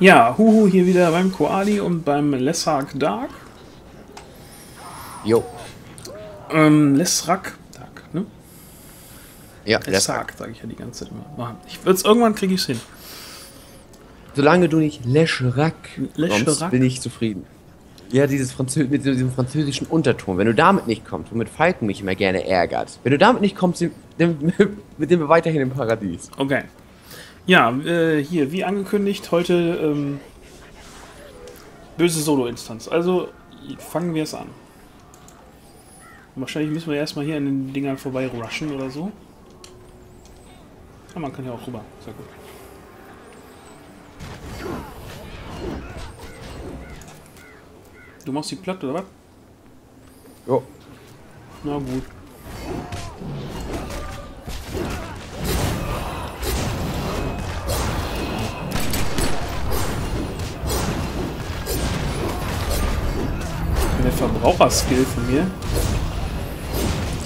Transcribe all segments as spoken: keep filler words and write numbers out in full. Ja, Huhu hier wieder beim Koali und beim Lesrak Dark. Jo. Ähm, Lesrak Dark, ne? Ja, Lesrak, sage ich ja die ganze Zeit immer. Ich wird's, irgendwann kriege ich's hin. Solange du nicht Lesrak kommst, bin ich zufrieden. Ja, dieses Franzö mit diesem französischen Unterton. Wenn du damit nicht kommst, womit Falken mich immer gerne ärgert. Wenn du damit nicht kommst, mit dem wir weiterhin im Paradies. Okay. Ja, äh, hier, wie angekündigt, heute ähm, böse Solo-Instanz. Also fangen wir es an. Wahrscheinlich müssen wir erstmal hier an den Dingern vorbei rushen oder so. Aber man kann ja auch rüber. Sehr gut. Du machst die platt, oder was? Jo. Na gut. Der Verbraucherskill von mir,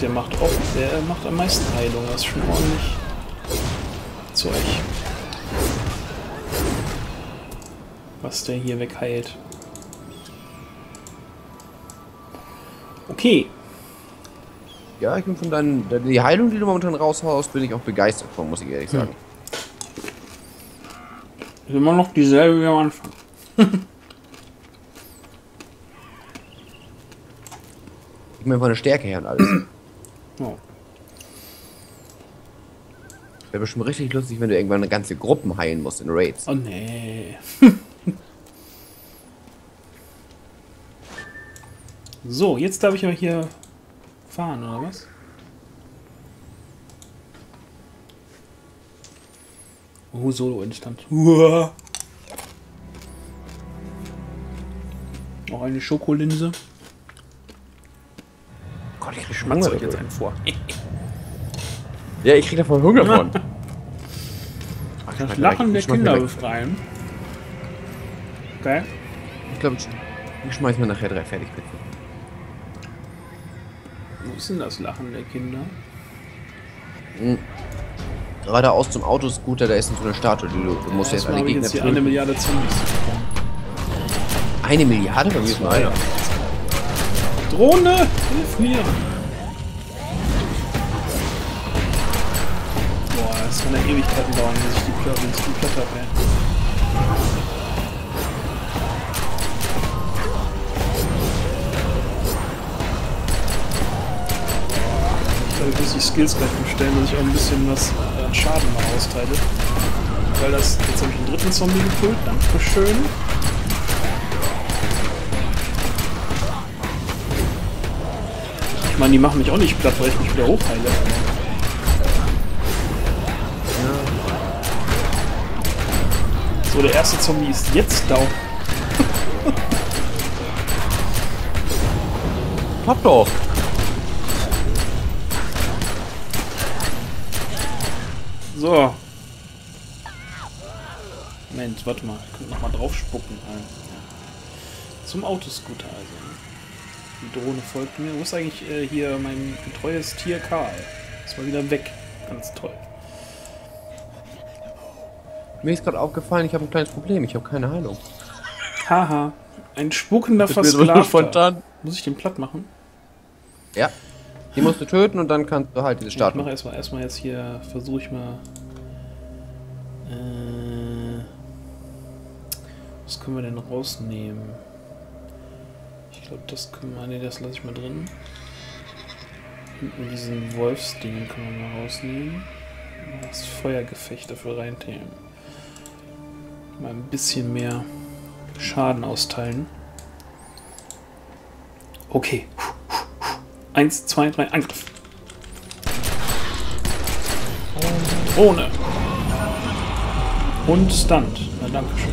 der macht auch, der macht am meisten Heilung, das ist schon ordentlich Zeug, was der hier wegheilt. Okay. Ja, ich bin von deinen... Die Heilung, die du momentan raushaust, bin ich auch begeistert von, muss ich ehrlich sagen. Hm. Ist immer noch dieselbe wie am Anfang. Ich meine, von der Stärke her und alles. Oh. Wäre bestimmt richtig lustig, wenn du irgendwann eine ganze Gruppe heilen musst in Raids. Oh nee. So, jetzt darf ich aber hier fahren, oder was? Oh, Solo entstand. Uah. Noch eine Schokolinse. Gott, ich krieg Schmerz jetzt einen vor. Ja, ich krieg davon Hunger von. Ach, das Lachen der Kinder befreien. Okay. Ich glaube, ich schmeiß mir nachher drei fertig, bitte. Wo ist denn das Lachen der Kinder? Mhm. Geradeaus zum Autoscooter, da ist so eine Statue, die du, du musst ja, jetzt alle Gegner töten. Eine Milliarde Zombies. Eine Milliarde? Bei mir ist nur einer. Drohne, hilf mir! Boah, das kann ja Ewigkeiten dauern, bis ich die Platte, bis ich die Platte habe, ey. Muss ich Skills gleich bestellen, dass ich auch ein bisschen was an Schaden mal austeile. Weil das, jetzt habe ich den dritten Zombie gefüllt, dankeschön. Ich meine, die machen mich auch nicht platt, weil ich mich wieder hochheile. Ja. So, der erste Zombie ist jetzt down. Klappt doch! So. Moment, warte mal. Ich könnte nochmal drauf spucken. Ja. Zum Autoscooter also. Die Drohne folgt mir. Wo ist eigentlich äh, hier mein getreues Tier Karl? Ist mal wieder weg. Ganz toll. Mir ist gerade aufgefallen, ich habe ein kleines Problem. Ich habe keine Heilung. Haha. Ein spuckender Versklavter. Muss ich den platt machen? Ja. Die musst du töten und dann kannst du halt diese Statue. Ich mache erstmal erstmal jetzt hier, versuche ich mal. Äh, was können wir denn rausnehmen? Ich glaube, das können wir. Ne, das lasse ich mal drin. Hinten diesen Wolfsding können wir mal rausnehmen. Das Feuergefecht dafür reinnehmen. Mal ein bisschen mehr Schaden austeilen. Okay. eins, zwei, drei, Angriff. Drohne. Und Stunt. Na, danke schön.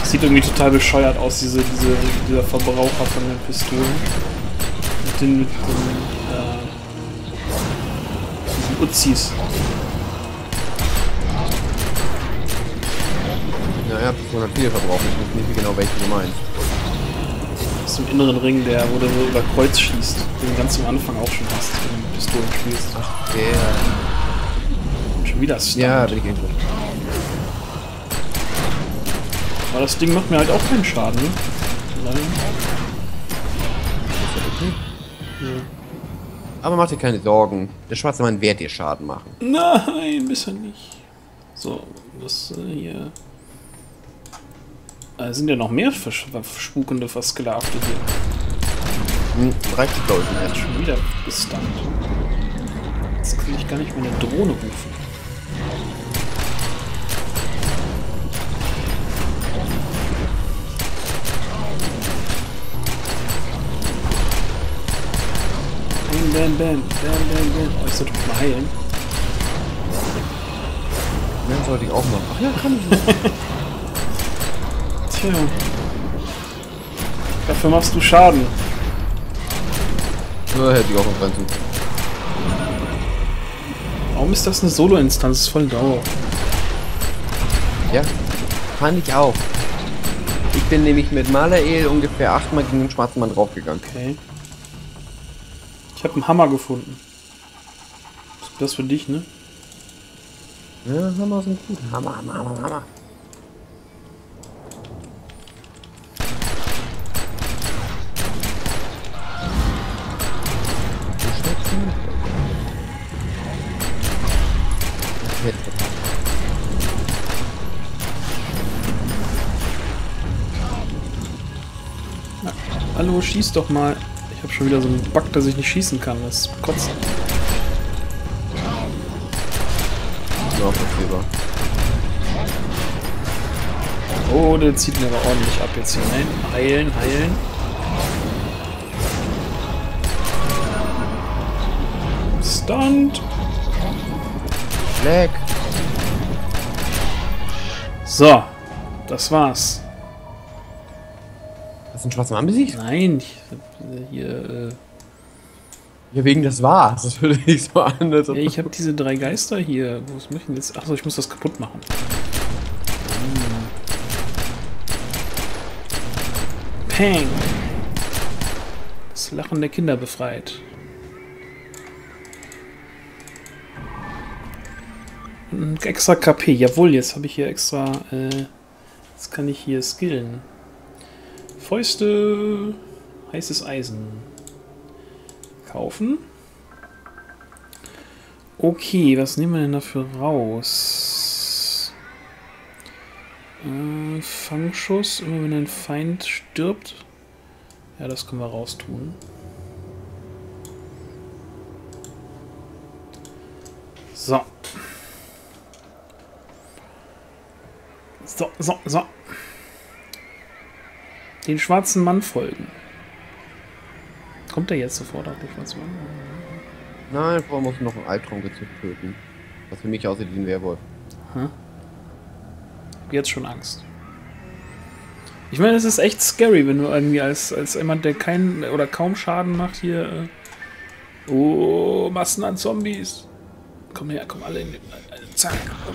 Das sieht irgendwie total bescheuert aus, diese, diese, dieser Verbraucher von den Pistolen. Mit den, mit den, äh, diesen Uzis. Ja, ja, bis hundertvier verbrauchen. Ich weiß nicht mehr genau, welche du meinst. Das ist im inneren Ring, der wo du so über Kreuz schießt. Den ganz am Anfang auch schon hast, wenn du mit Pistolen spielst. Ach, der. wieder Stunt. Ja, bin ich irgendwo. Aber das Ding macht mir halt auch keinen Schaden. Nein. Ja. Aber mach dir keine Sorgen. Der schwarze Mann wird dir Schaden machen. Nein, bisher nicht. So, das äh, hier. Äh, sind ja noch mehr Versch Verspukende, Versklavte hier. Hm, reicht die Leute. Er hat schon wieder gestunt. Jetzt kann ich gar nicht meine Drohne rufen. Bam, bam, bam, bam, bam. Oh, ich sollte mich mal heilen. Ja, sollte ich auch machen. Ach ja, kann ich nicht. Tja. Dafür machst du Schaden. Ja, hätte ich auch noch rein tun. Warum ist das eine Solo-Instanz? Das ist voll Dauer. Ja, fand ich auch. Ich bin nämlich mit Malael ungefähr achtmal gegen den schwarzen Mann draufgegangen. Okay. Ich habe einen Hammer gefunden. Das für dich, ne? Ja, Hammer sind gut. Hammer, Hammer, Hammer, Hammer. Na, hallo, schieß doch mal. Ich habe schon wieder so einen Bug, dass ich nicht schießen kann. Das ist kotzt. Oh, der zieht mir aber ordentlich ab jetzt hier. Nein, heilen, heilen. Stunt. Schlag. So, das war's. Hast du einen schwarzen Mann besiegt? Nein, ich hier. Äh ja, wegen das war's. Das würde ich so an. Ja, ich habe diese drei Geister hier. Was muss ich denn jetzt? Achso, ich muss das kaputt machen. Hm. Peng! Das Lachen der Kinder befreit. Und extra K P. Jawohl, jetzt habe ich hier extra. Äh, jetzt kann ich hier skillen. Fäuste, heißes Eisen. Kaufen. Okay, was nehmen wir denn dafür raus? Äh, Fangschuss, immer wenn ein Feind stirbt. Ja, das können wir raus tun. So. So, so, so. Den schwarzen Mann folgen. Kommt er jetzt sofort auf den schwarzen Mann? Nein, vorher muss noch ein Albtraum gezückt töten. Was für mich aussieht wie ein Werwolf. Hm. Ich hab jetzt schon Angst. Ich meine, es ist echt scary, wenn du irgendwie als, als jemand, der keinen oder kaum Schaden macht, hier. Äh oh, Massen an Zombies. Komm her, komm alle in den. Äh, zack. Und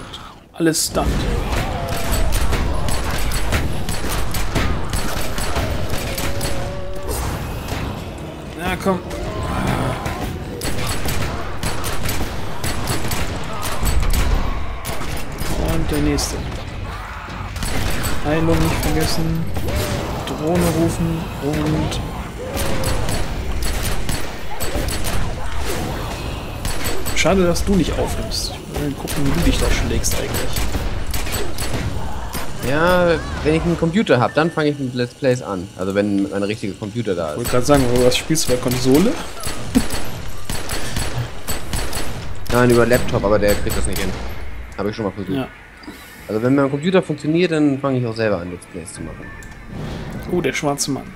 alles stunt. Na komm. Und der nächste. Heilung nicht vergessen. Drohne rufen und. Schade, dass du nicht aufnimmst. Ich will gucken, wie du dich da schlägst eigentlich. Ja. Wenn ich einen Computer habe, dann fange ich mit Let's Plays an. Also wenn ein richtiger Computer da ist. Ich wollte gerade sagen, was spielst du bei Konsole? Nein, über Laptop, aber der kriegt das nicht hin. Habe ich schon mal versucht. Ja. Also wenn mein Computer funktioniert, dann fange ich auch selber an, Let's Plays zu machen. Oh, der schwarze Mann.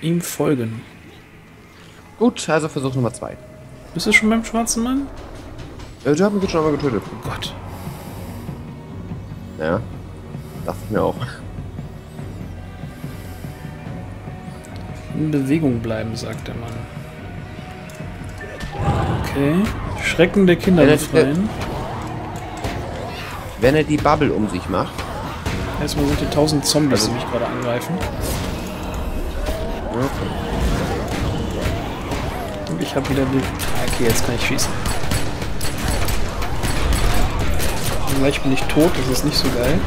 Ihm folgen. Gut, also Versuch Nummer zwei. Bist du schon beim schwarzen Mann? Ja, die haben mich schon einmal getötet. Oh Gott. Ja. Dachte ich mir auch. In Bewegung bleiben, sagt der Mann. Okay. Schrecken der Kinder befreien. Wenn er die Bubble um sich macht. Erstmal sind die tausend Zombies, also, die mich gerade angreifen. Okay. Und ich habe wieder die. Okay, jetzt kann ich schießen. Gleich bin ich tot, das ist nicht so geil.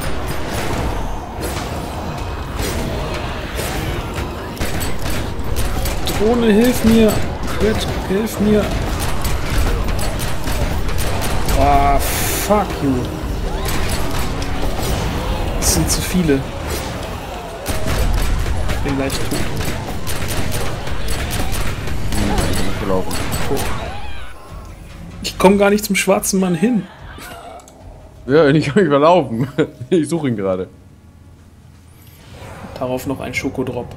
Drohne, hilf mir! Crit, hilf mir! Ah, fuck you! Das sind zu viele. Ich bin gleich tot. Ich komme gar nicht zum schwarzen Mann hin. Ja, ich kann mich verlaufen. Ich suche ihn gerade. Darauf noch ein Schokodrop.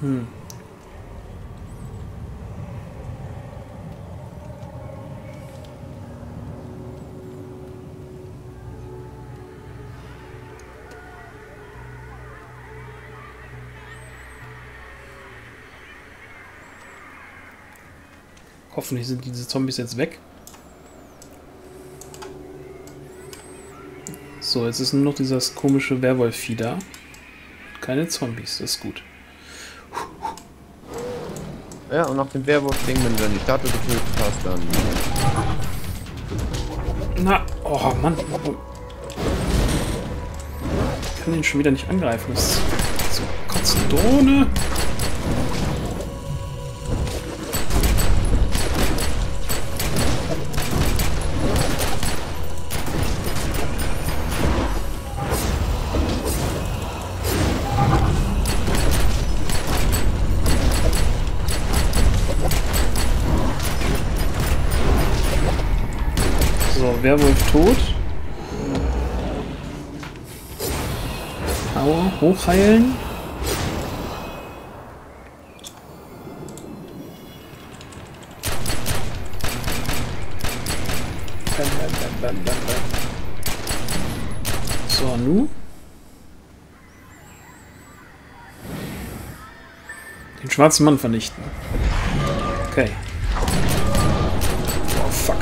Hm. Hoffentlich sind diese Zombies jetzt weg. So, jetzt ist nur noch dieses komische Werwolf-Vieh da. Keine Zombies, das ist gut. Ja, und nach dem Werwolf-Ding, wenn du dann die Statue getötet hast, dann... Na, oh Mann. Ich kann den schon wieder nicht angreifen. Das ist so kotzende Drohne. Werwolf tot. Aua, hochheilen. Bam, bam, bam, bam, bam. So, nu. Den schwarzen Mann vernichten. Okay. Oh, fuck.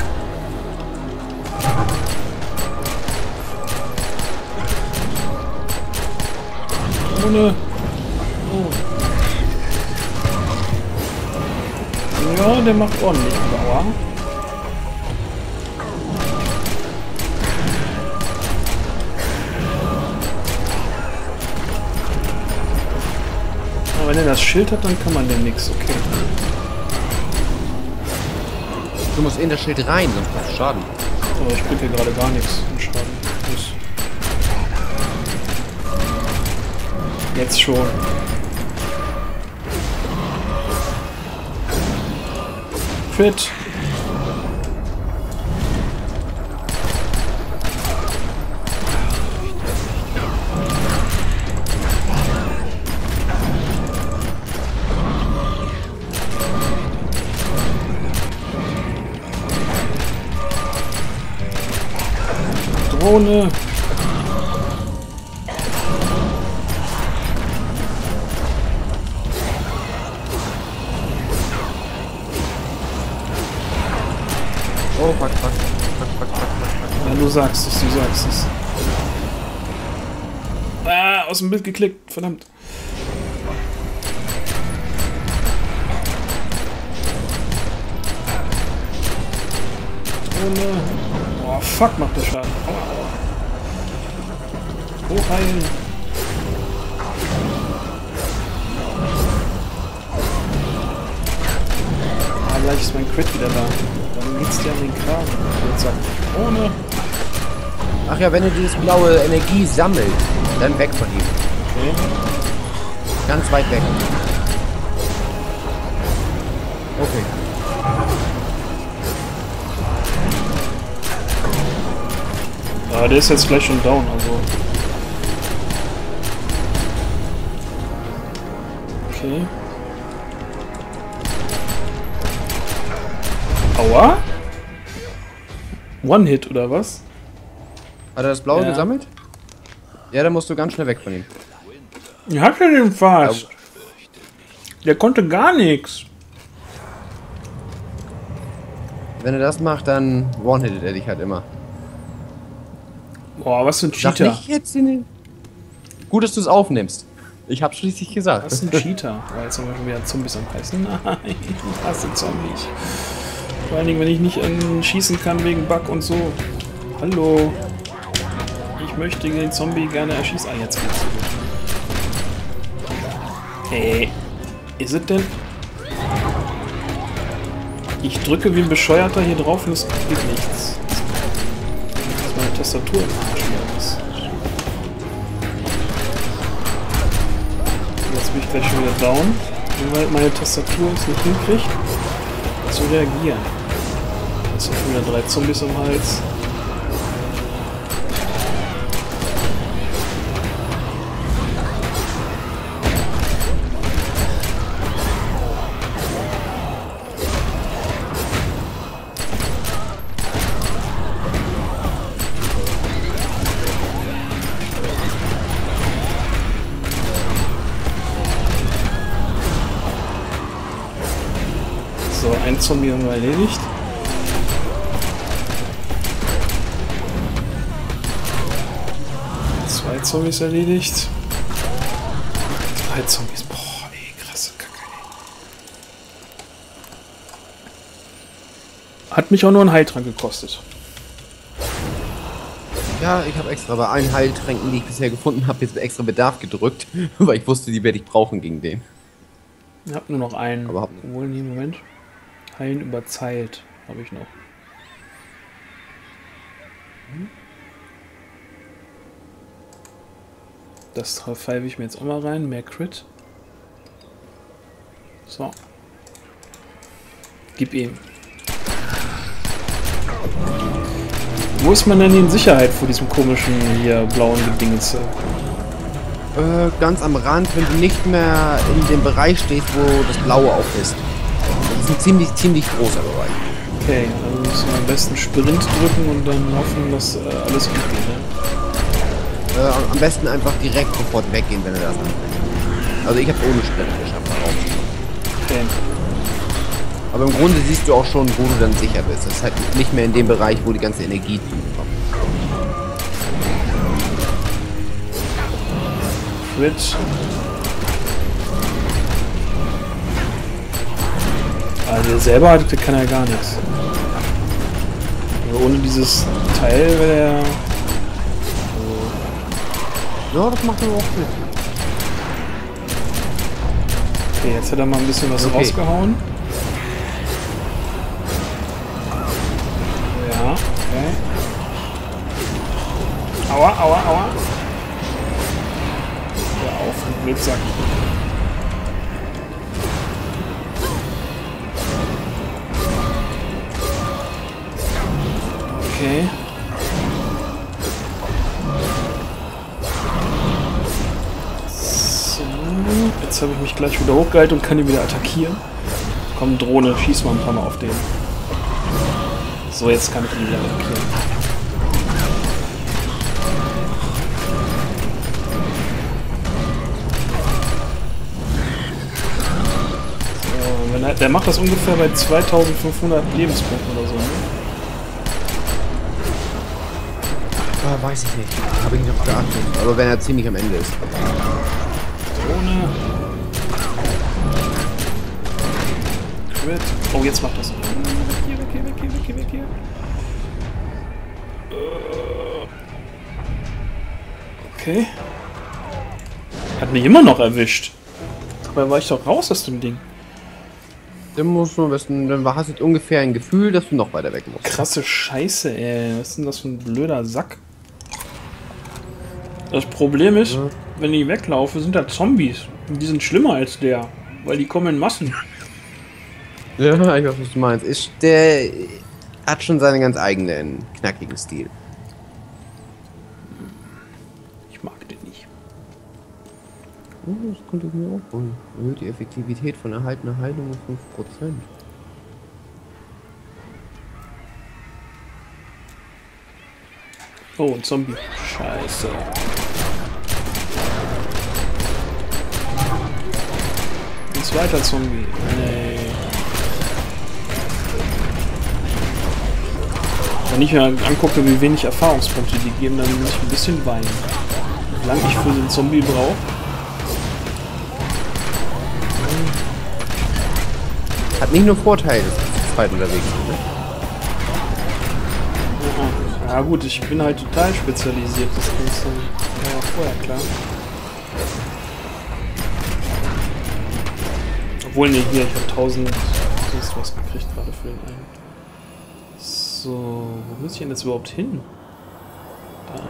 Ohne. Oh. Ja, der macht ordentlich Dauer. Aber wenn er das Schild hat, dann kann man denn nichts, okay. Du musst in das Schild rein, sonst macht Schaden. Aber ich kriege hier gerade gar nichts an Schaden. Jetzt schon. Crit. Drohne. Oh, fuck, fuck, fuck, fuck, fuck, fuck. Ja, du sagst es, du sagst es. Ah, aus dem Bild geklickt, verdammt. Ohne. Oh, fuck, macht der Schaden. Hochheilen. Ah, gleich ist mein Crit wieder da. Dann geht's dir an den Kragen. Ich würde sagen, ohne. Ach ja, wenn du dieses blaue Energie sammelt, dann weg von ihm. Okay. Ganz weit weg. Okay. Ah, der ist jetzt gleich schon down, also. Okay. Aua? One-Hit, oder was? Hat er das Blaue ja. gesammelt? Ja, dann musst du ganz schnell weg von ihm. Ich hatte den fast. Der konnte gar nichts. Wenn er das macht, dann One-Hittet er dich halt immer. Boah, was für ein Cheater. Sag nicht jetzt in den... Gut, dass du es aufnimmst. Ich hab's schließlich gesagt. Das ist ein Cheater, weil zum Beispiel wieder Zombies am heißen. Nein, ich hasse Zombies. Vor allen Dingen, wenn ich nicht in schießen kann wegen Bug und so. Hallo. Ich möchte den Zombie gerne erschießen. Ah, jetzt geht's. Hey. Ist es denn? Ich drücke wie ein Bescheuerter hier drauf und es geht nichts. Das ist meine Tastatur im Arsch. Jetzt bin ich gleich schon wieder down, weil meine Tastatur es nicht hinkriegt, zu reagieren. Jetzt sind schon wieder drei Zombies am Hals. Ein Zombie haben wir erledigt. Zwei Zombies erledigt. Drei Zombies. Boah, ey, krasse Kacke. Hat mich auch nur einen Heiltrank gekostet. Ja, ich habe extra bei allen Heiltränken, die ich bisher gefunden habe, jetzt extra Bedarf gedrückt, weil ich wusste, die werde ich brauchen gegen den. Ich habe nur noch einen. Aber wohl nie, Moment. Heilen über Zeit habe ich noch. Das pfeife ich mir jetzt auch mal rein. Mehr Crit. So. Gib ihm. Wo ist man denn in Sicherheit vor diesem komischen hier blauen Gedingens? Äh, ganz am Rand, wenn du nicht mehr in dem Bereich stehst, wo das Blaue auf ist. Das ist ein ziemlich, ziemlich großer Bereich. Okay, also müssen wir am besten Sprint drücken und dann hoffen, dass äh, alles gut geht, ne? Äh, am besten einfach direkt sofort weggehen, wenn er das anfängt. Also ich habe ohne Sprint geschafft. Okay. Aber im Grunde siehst du auch schon, wo du dann sicher bist. Das ist halt nicht mehr in dem Bereich, wo die ganze Energie kommt. Fritz. Also selber kann er gar nichts. Also ohne dieses Teil wäre er... Also ja, das macht er auch viel. Okay, jetzt hat er mal ein bisschen was okay. rausgehauen. Ja, okay. Aua, aua, aua. Hör auf, du Blödsack. Okay. So, jetzt habe ich mich gleich wieder hochgehalten und kann ihn wieder attackieren. Komm, Drohne, schieß mal ein paar Mal auf den. So, jetzt kann ich ihn wieder attackieren. So, wenn er, der macht das ungefähr bei zweitausendfünfhundert Lebenspunkten oder so, ne? Ah, weiß ich nicht. Habe ich nicht auf geachtet. Aber wenn er ziemlich am Ende ist. Drohne. Crit. Oh, jetzt macht das. Weg hier, weg hier, weg hier, weg hier, weg hier. Okay. Hat mich immer noch erwischt. Dabei war ich doch raus aus dem Ding. Dann musst du wissen, dann hast du ungefähr ein Gefühl, dass du noch weiter weg musst. Krasse Scheiße, ey. Was ist denn das für ein blöder Sack? Das Problem ist, ja, wenn ich weglaufe, sind da Zombies. Und die sind schlimmer als der, weil die kommen in Massen. Ja, ich weiß, was du meinst. Ich, der hat schon seinen ganz eigenen, knackigen Stil. Ich mag den nicht. Oh, das konnte ich mir auch holen. Erhöht die Effektivität von erhaltener Heilung um fünf Prozent. Oh, ein Zombie. Scheiße. Ein zweiter Zombie. Nee. Wenn ich mir angucke, wie wenig Erfahrungspunkte die geben, dann muss ich ein bisschen weinen. Wie lange ich für den Zombie brauche. Hat nicht nur Vorteile, dass ich zu zweit unterwegs bin. Ne? Ja gut, ich bin halt total spezialisiert, das kannst du ja auch vorher, klar. Obwohl, ne, hier, ich hab tausend sonst was gekriegt gerade für den einen. So, wo muss ich denn jetzt überhaupt hin? Da, okay.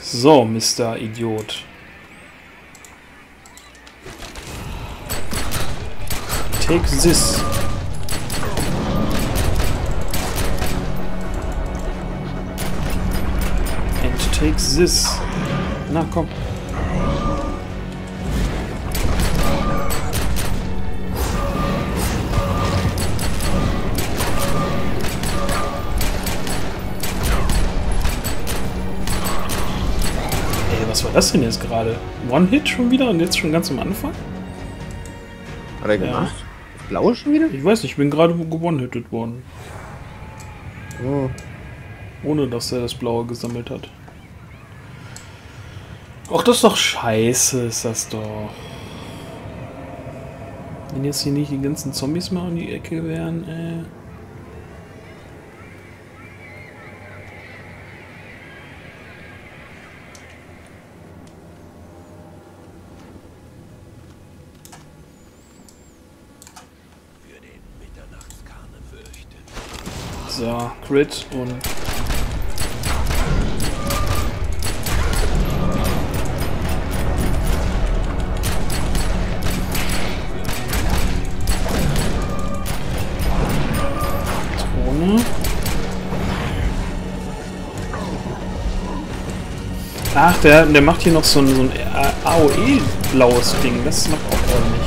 So, Mister Idiot. Take this. And take this. Na komm. Was war das denn jetzt gerade? One-Hit schon wieder und jetzt schon ganz am Anfang? Hat er gemacht? Ja. Blaue schon wieder? Ich weiß nicht, ich bin gerade gewone-hitted worden. Oh. Ohne, dass er das Blaue gesammelt hat. Ach, das ist doch scheiße, ist das doch. Wenn jetzt hier nicht die ganzen Zombies mal um die Ecke wären, ey. So, Crit und... Drohne. Ach, der, der macht hier noch so ein, so ein A O E-blaues Ding. Das macht auch ordentlich.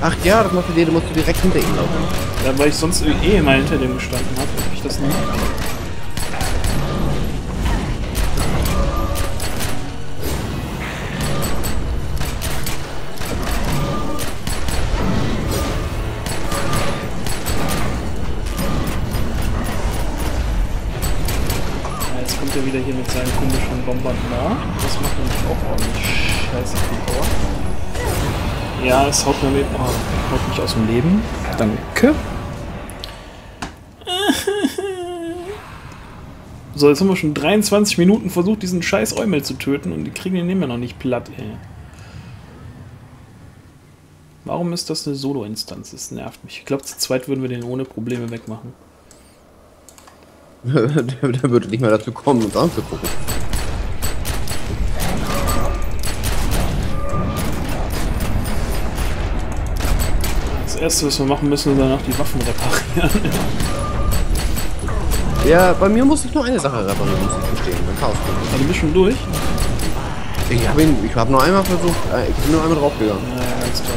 Ach ja, das macht die Idee, du musst direkt hinter ihm laufen. Ja, weil ich sonst eh mal hinter dem gestanden habe, hab ich das nicht. Ja, jetzt kommt er wieder hier mit seinen komischen Bombern nach. Das macht nämlich auch ordentlich scheiße viel Power. Ja, es haut, mir, oh, haut mich aus dem Leben. Danke. So, jetzt haben wir schon dreiundzwanzig Minuten versucht, diesen scheiß Eumel zu töten und die kriegen den immer noch nicht platt, ey. Warum ist das eine Solo-Instanz? Das nervt mich. Ich glaube, zu zweit würden wir den ohne Probleme wegmachen. Der würde nicht mehr dazu kommen, uns anzugucken. Das erste, was wir machen müssen, ist danach die Waffen reparieren. Ja, bei mir muss ich nur eine Sache reparieren, muss ich gestehen. Mein Chaos. Also, du bist schon durch? Ich habe hab nur einmal versucht, äh, ich bin nur einmal draufgegangen. Ja, ganz toll.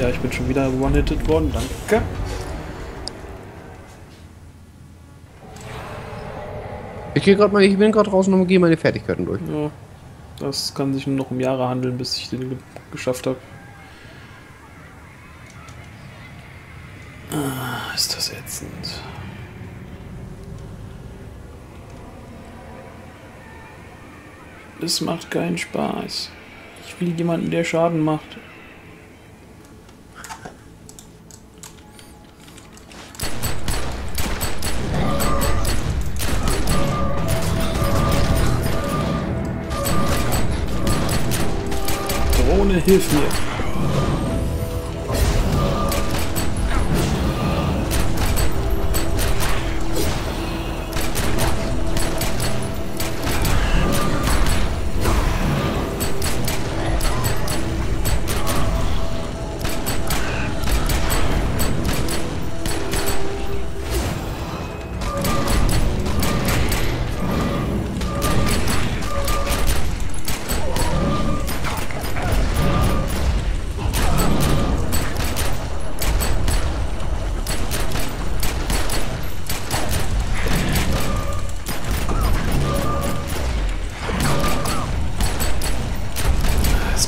Ja, ich bin schon wieder one-hitted worden, danke. Ich, geh grad mal, ich bin gerade draußen und gehe meine Fertigkeiten durch. Ja, das kann sich nur noch um Jahre handeln, bis ich den ge geschafft habe. Ah, ist das ätzend. Das macht keinen Spaß. Ich will jemanden, der Schaden macht. Drohne, hilf mir.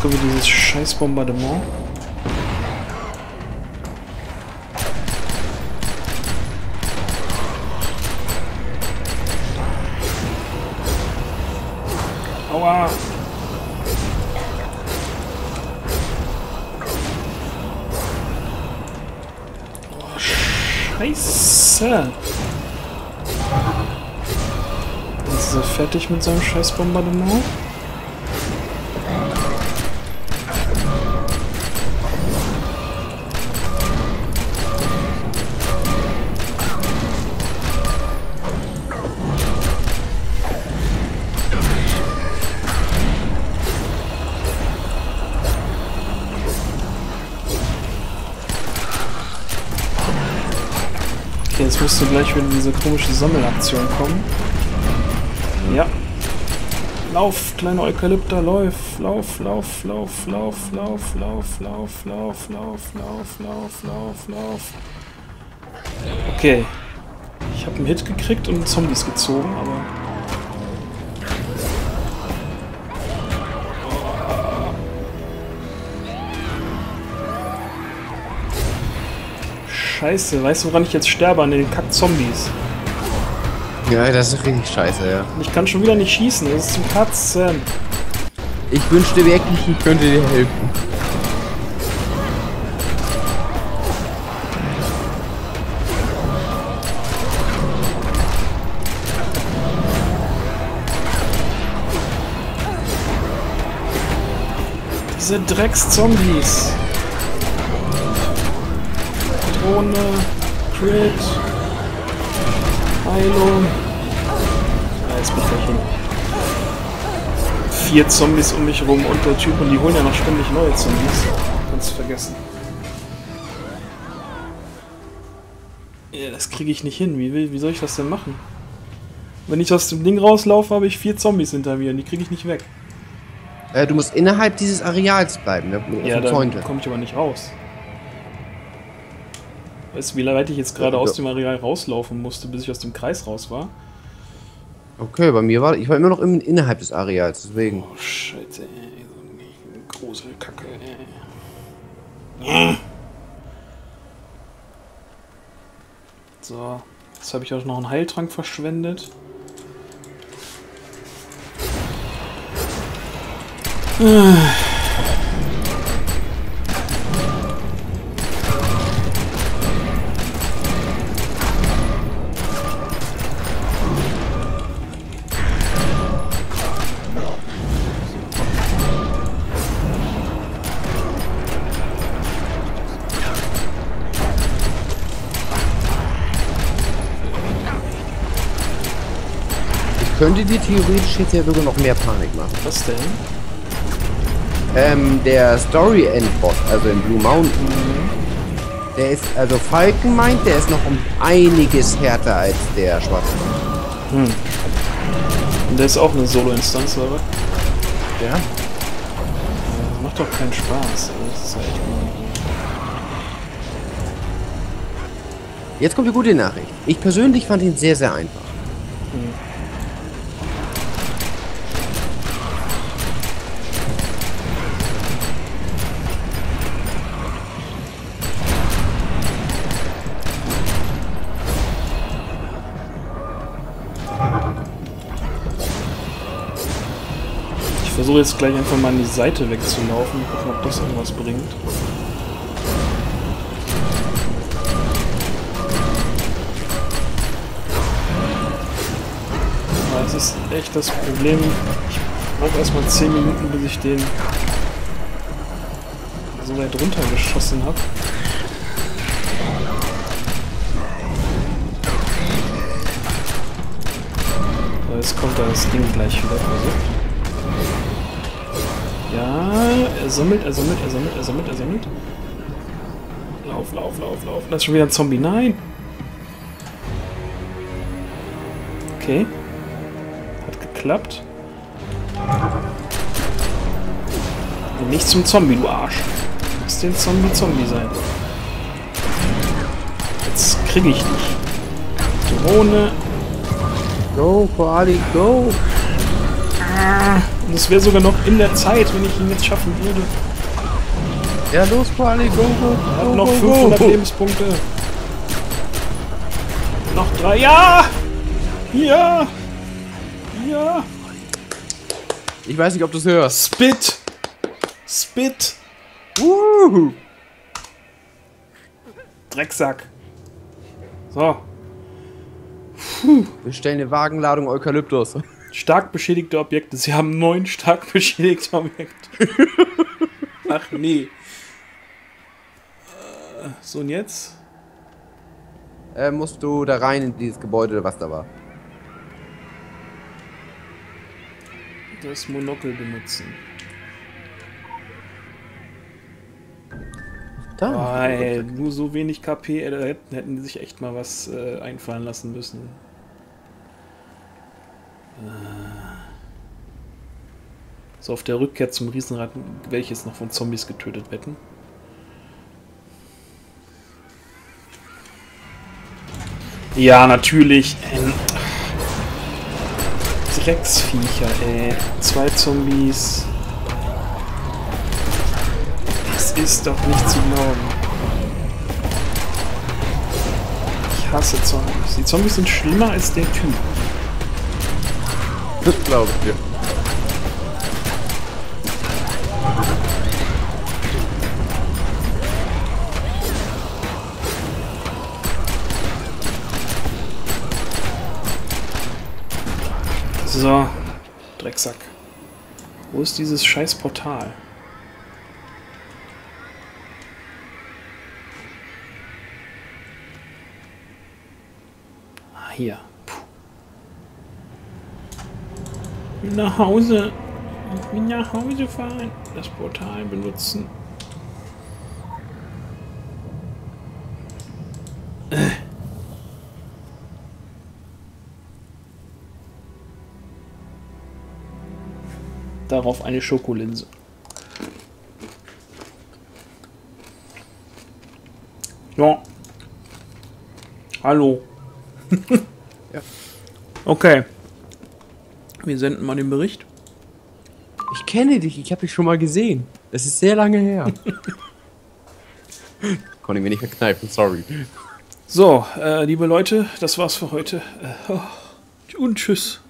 kommt wieder dieses scheiß Bombardement. Aua! Oh, Scheiße! Ist er fertig mit seinem scheiß Bombardement? Jetzt müsste gleich wieder diese komische Sammelaktion kommen. Ja. Lauf, kleiner Eukalypter, lauf, lauf, lauf, lauf, lauf, lauf, lauf, lauf, lauf, lauf, lauf, lauf, lauf, lauf. Okay. Ich habe einen Hit gekriegt und Zombies gezogen, aber... Scheiße, weißt du, woran ich jetzt sterbe? An den Kack-Zombies. Ja, das ist richtig scheiße, ja. Ich kann schon wieder nicht schießen, das ist zum Katzen. Ich wünschte wirklich, ich könnte dir helfen. Diese Drecks-Zombies. Drohne, Crit, Heilung. Vier Zombies um mich rum und der Typ, und die holen ja noch ständig neue Zombies. Kannst du vergessen. Ja, das kriege ich nicht hin. Wie, wie soll ich das denn machen? Wenn ich aus dem Ding rauslaufe, habe ich vier Zombies hinter mir und die kriege ich nicht weg. Äh, du musst innerhalb dieses Areals bleiben, ne? Ja, da komme ich aber nicht raus. Weißt du, wie weit ich jetzt gerade ja, aus dem Areal rauslaufen musste, bis ich aus dem Kreis raus war? Okay, bei mir war ich war immer noch im, innerhalb des Areals, deswegen. Oh Scheiße, ey, so eine große Kacke, ey. So, jetzt habe ich auch noch einen Heiltrank verschwendet. Könnte dir theoretisch jetzt ja sogar noch mehr Panik machen. Was denn? Ähm, der Story-End-Boss, also in Blue Mountain, mhm. der ist, also Falken meint, der ist noch um einiges härter als der Schwarze Mann. Hm. Und der ist auch eine Solo-Instanz, oder? Ja. Ja. Das macht doch keinen Spaß. Das ist halt cool. Jetzt kommt die gute Nachricht. Ich persönlich fand ihn sehr, sehr einfach. Hm. Ich versuche jetzt gleich einfach mal an die Seite wegzulaufen und gucken, ob das irgendwas bringt. Aber es ist echt das Problem. Ich brauche erstmal zehn Minuten, bis ich den so weit runter geschossen habe. So, jetzt kommt da das Ding gleich wieder versucht. Ja, er sammelt, er sammelt, er sammelt, er sammelt, er sammelt. Lauf, lauf, lauf, lauf. Da ist schon wieder ein Zombie. Nein! Okay. Hat geklappt. Und nicht zum Zombie, du Arsch. Du musst den Zombie-Zombie sein. Jetzt krieg ich dich. Drohne. Go, Koali, go! Und es wäre sogar noch in der Zeit, wenn ich ihn jetzt schaffen würde. Ja, los, Koali, go, go, go, go, noch fünfhundert go, go. Lebenspunkte. Noch drei. Ja! Ja! Ja! Ich weiß nicht, ob du es hörst. Spit! Spit! Wuhu! Drecksack. So. Puh. Wir stellen eine Wagenladung Eukalyptus. Stark beschädigte Objekte. Sie haben neun stark beschädigte Objekte. Ach nee. So, und jetzt? Äh, musst du da rein in dieses Gebäude, was da war. Das Monokel benutzen. Weil nur so wenig K P, da hätten, hätten die sich echt mal was äh, einfallen lassen müssen. Äh. So, auf der Rückkehr zum Riesenrad, welches noch von Zombies getötet werden. Ja, natürlich. Ähm. Drecksviecher, ey. Zwei Zombies. Das ist doch nicht zu glauben. Ich hasse Zombies. Die Zombies sind schlimmer als der Typ. Das glaube ich dir. So, Drecksack. Wo ist dieses scheiß Portal? Ah, hier. Puh. Ich will nach Hause. Ich will nach Hause fahren. Das Portal benutzen. Äh. Darauf eine Schokolinse. Ja. Hallo. Ja. Okay. Wir senden mal den Bericht. Ich kenne dich, ich habe dich schon mal gesehen. Das ist sehr lange her. Konnte ich mir nicht verkneifen, sorry. So, äh, liebe Leute, das war's für heute. Äh, und tschüss.